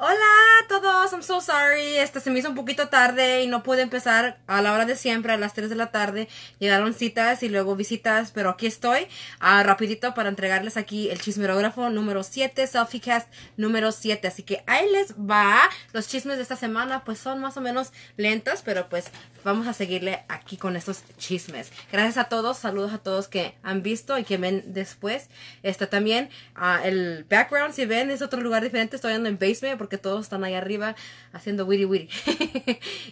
Hola a todos, I'm so sorry, se me hizo un poquito tarde y no pude empezar a la hora de siempre, a las 3 de la tarde. Llegaron citas y luego visitas, pero aquí estoy, rapidito para entregarles aquí el chismerógrafo número 7, Selfiecast número 7. Así que ahí les va. Los chismes de esta semana pues son más o menos lentos, pero pues vamos a seguirle aquí con estos chismes. Gracias a todos, saludos a todos que han visto y que ven después. También el background, si ven, es otro lugar diferente, estoy andando en basement porque todos están ahí arriba haciendo wiri wiri.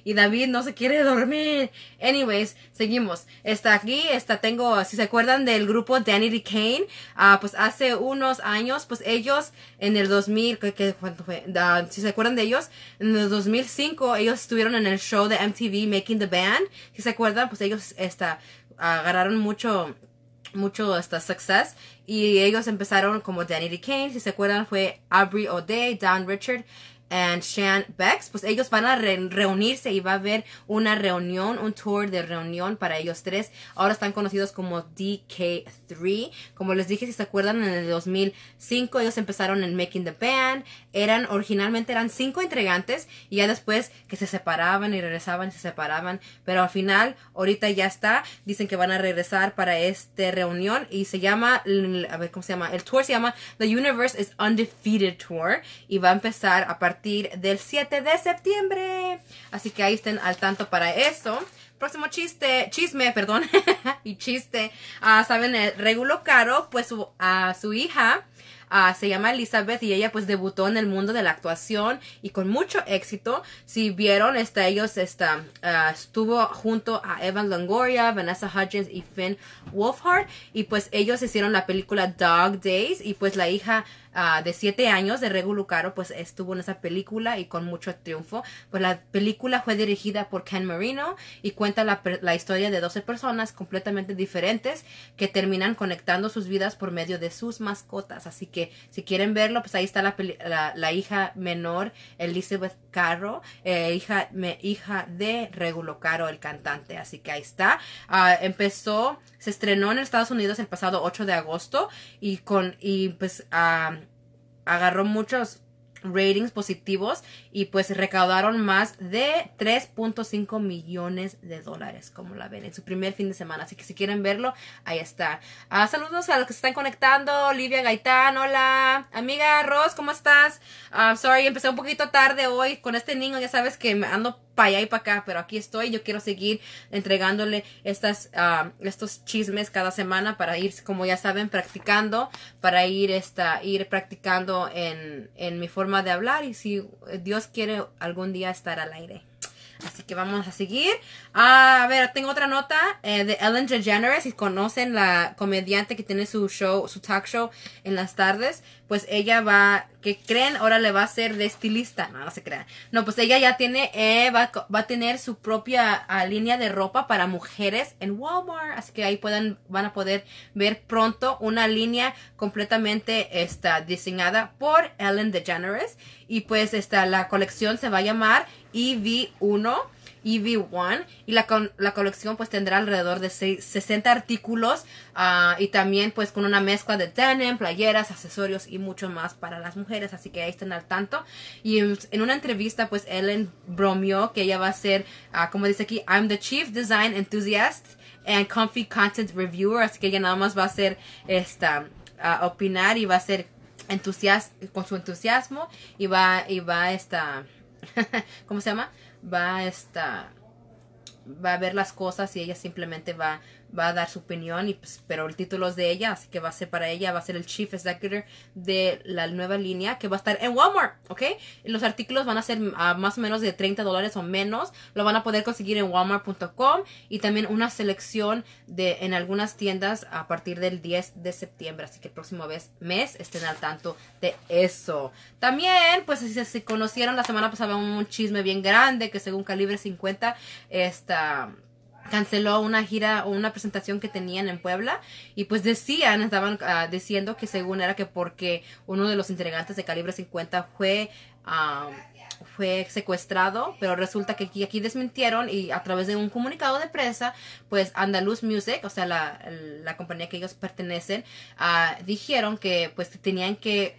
Y David no se quiere dormir. Anyways, seguimos. Aquí, tengo, si se acuerdan del grupo Danity Kane, pues hace unos años, pues ellos en el 2000, ¿cuánto fue? Si se acuerdan de ellos, en el 2005 ellos estuvieron en el show de MTV Making the Band. Si se acuerdan, pues ellos agarraron mucho success. Y ellos empezaron como Danity Kane, si se acuerdan fue Aubrey O'Day, Don Richard and Shan Bex. Pues ellos van a reunirse y va a haber una reunión, un tour de reunión para ellos tres. Ahora están conocidos como DK3. Como les dije, si se acuerdan, en el 2005 ellos empezaron en Making the Band. Originalmente eran 5 integrantes y ya después que se separaban y regresaban y se separaban. Pero al final, ahorita ya está. Dicen que van a regresar para esta reunión y se llama, a ver, ¿cómo se llama? El tour se llama The Universe is Undefeated Tour y va a empezar a partir del 7 de septiembre. Así que ahí estén al tanto para eso. Próximo chisme. Saben, el Régulo Caro, pues su hija se llama Elizabeth y ella pues debutó en el mundo de la actuación y con mucho éxito. Si vieron, estuvo junto a Evan Longoria, Vanessa Hudgens y Finn Wolfhard, y pues ellos hicieron la película Dog Days y pues la hija de 7 años de Régulo Caro pues estuvo en esa película y con mucho triunfo. Pues la película fue dirigida por Ken Marino y cuenta la historia de 12 personas completamente diferentes que terminan conectando sus vidas por medio de sus mascotas. Así que si quieren verlo, pues ahí está la hija menor, Elizabeth Carro, hija de Régulo Caro, el cantante. Así que ahí está. Se estrenó en Estados Unidos el pasado 8 de agosto y pues agarró muchos ratings positivos y pues recaudaron más de 3.5 millones de dólares, como la ven, en su primer fin de semana. Así que si quieren verlo, ahí está. Saludos a los que se están conectando. Olivia Gaitán, hola. Amiga Ros, ¿cómo estás? Sorry, empecé un poquito tarde hoy con este niño. Ya sabes que me ando para allá y para acá, pero aquí estoy. Yo quiero seguir entregándole estos chismes cada semana para ir, como ya saben, practicando, para ir practicando en mi forma de hablar, y si Dios quiere algún día estar al aire. Así que vamos a seguir. A ver, tengo otra nota de Ellen DeGeneres. Si conocen la comediante que tiene su talk show en las tardes, pues ella ahora le va a ser de estilista. No, no se crean. No, pues ella ya tiene, va a tener su propia línea de ropa para mujeres en Walmart. Así que ahí van a poder ver pronto una línea completamente diseñada por Ellen DeGeneres. Y pues la colección se va a llamar EV1, y la colección pues tendrá alrededor de 60 artículos y también pues con una mezcla de denim, playeras, accesorios y mucho más para las mujeres. Así que ahí estén al tanto. Y en una entrevista pues Ellen bromeó que ella va a ser, como dice aquí, I'm the chief design enthusiast and comfy content reviewer. Así que ella nada más va a hacer opinar y va a ser con su entusiasmo y va ¿cómo se llama? Va a ver las cosas y ella simplemente va a dar su opinión, pero el título es de ella, así que va a ser para ella, va a ser el Chief Executive de la nueva línea que va a estar en Walmart, ¿ok? Los artículos van a ser más o menos de $30 o menos, lo van a poder conseguir en Walmart.com y también una selección en algunas tiendas a partir del 10 de septiembre, así que el próximo mes estén al tanto de eso. También, pues si se conocieron la semana pasada un chisme bien grande que según Calibre 50, canceló una gira o una presentación que tenían en Puebla y pues estaban diciendo que según era que porque uno de los integrantes de Calibre 50 fue secuestrado, pero resulta que aquí desmintieron, y a través de un comunicado de prensa, pues Andaluz Music, o sea la compañía que ellos pertenecen, dijeron que pues tenían que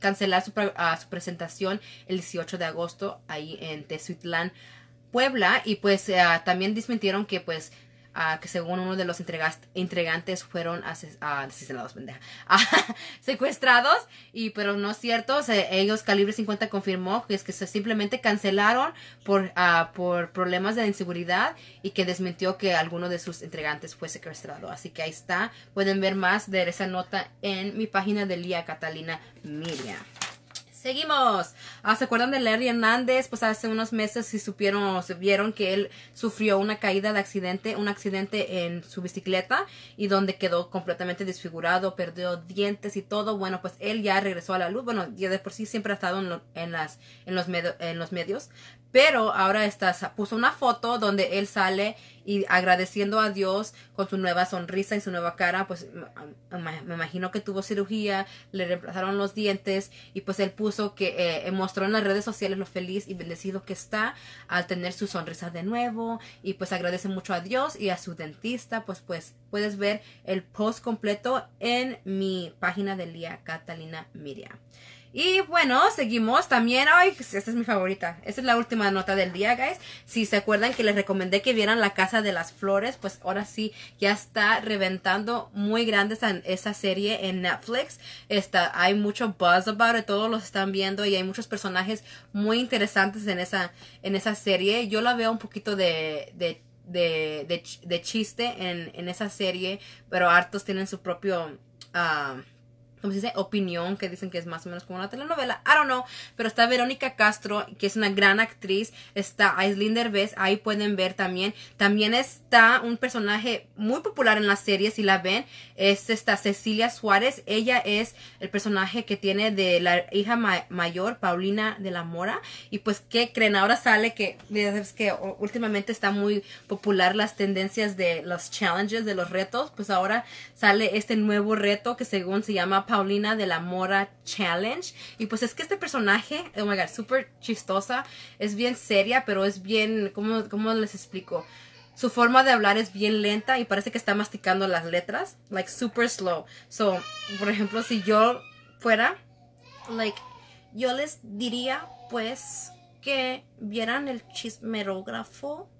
cancelar su presentación el 18 de agosto ahí en Tezuitlán, Puebla. Y pues también desmintieron que pues que según uno de los entregantes fueron asesinados, secuestrados, y pero no es cierto. O sea, ellos, Calibre 50 confirmó que es que se simplemente cancelaron por problemas de inseguridad, y que desmintió que alguno de sus entregantes fue secuestrado. Así que ahí está, pueden ver más de esa nota en mi página de Lía Catalina Media. Seguimos. ¿Se acuerdan de Larry Hernández? Pues hace unos meses sí supieron o se vieron que él sufrió una caída de accidente, un accidente en su bicicleta, y donde quedó completamente desfigurado, perdió dientes y todo. Bueno, pues él ya regresó a la luz. Bueno, ya de por sí siempre ha estado en los medios, pero ahora puso una foto donde él sale y agradeciendo a Dios con su nueva sonrisa y su nueva cara. Pues me imagino que tuvo cirugía, le reemplazaron los dientes, y pues él puso que mostró en las redes sociales lo feliz y bendecido que está al tener su sonrisa de nuevo, y pues agradece mucho a Dios y a su dentista. Pues puedes ver el post completo en mi página de Lía Catalina Media. Y bueno, seguimos también. Ay, esta es mi favorita. Esta es la última nota del día, guys. Si se acuerdan que les recomendé que vieran La Casa de las Flores, pues ahora sí, ya está reventando muy grande esa serie en Netflix. Hay mucho buzz about it, todos los están viendo, y hay muchos personajes muy interesantes en esa serie. Yo la veo un poquito de chiste en esa serie, pero hartos tienen su propio... ¿cómo se dice? Opinión, que dicen que es más o menos como una telenovela. I don't know. Pero está Verónica Castro, que es una gran actriz. Está Aislinn Derbez, ahí pueden ver también. También está un personaje muy popular en la serie, si la ven. Es esta Cecilia Suárez. Ella es el personaje que tiene de la hija mayor, Paulina de la Mora. Y pues, ¿qué creen? Ahora sale que, ¿sabes qué? Últimamente está muy popular las tendencias de los challenges, de los retos. Pues ahora sale este nuevo reto que según se llama Paulina de la Mora Challenge. Y pues es que este personaje, oh my god, súper chistosa, es bien seria, pero es bien, ¿cómo les explico? Su forma de hablar es bien lenta y parece que está masticando las letras, like super slow. So, por ejemplo, si yo fuera, like, yo les diría pues que vieran El Chismerografo,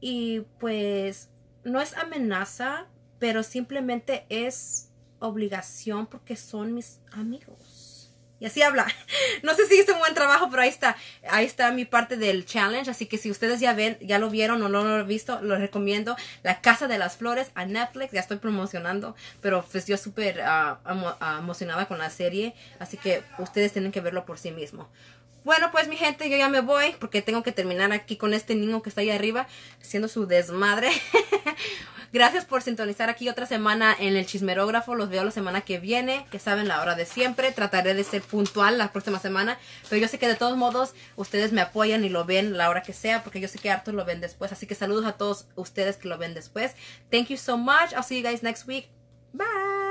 y pues no es amenaza, pero simplemente es obligación porque son mis amigos. Y así habla. No sé si hice un buen trabajo, pero ahí está mi parte del challenge. Así que si ustedes ya lo vieron o no lo han visto, los recomiendo. La Casa de las Flores a Netflix. Ya estoy promocionando, pero pues yo súper emocionada con la serie. Así que ustedes tienen que verlo por sí mismos. Bueno, pues mi gente, yo ya me voy porque tengo que terminar aquí con este niño que está ahí arriba haciendo su desmadre. Gracias por sintonizar aquí otra semana en El Chismerógrafo. Los veo la semana que viene, que saben, la hora de siempre. Trataré de ser puntual la próxima semana, pero yo sé que de todos modos ustedes me apoyan y lo ven la hora que sea, porque yo sé que hartos lo ven después. Así que saludos a todos ustedes que lo ven después. Thank you so much. I'll see you guys next week. Bye.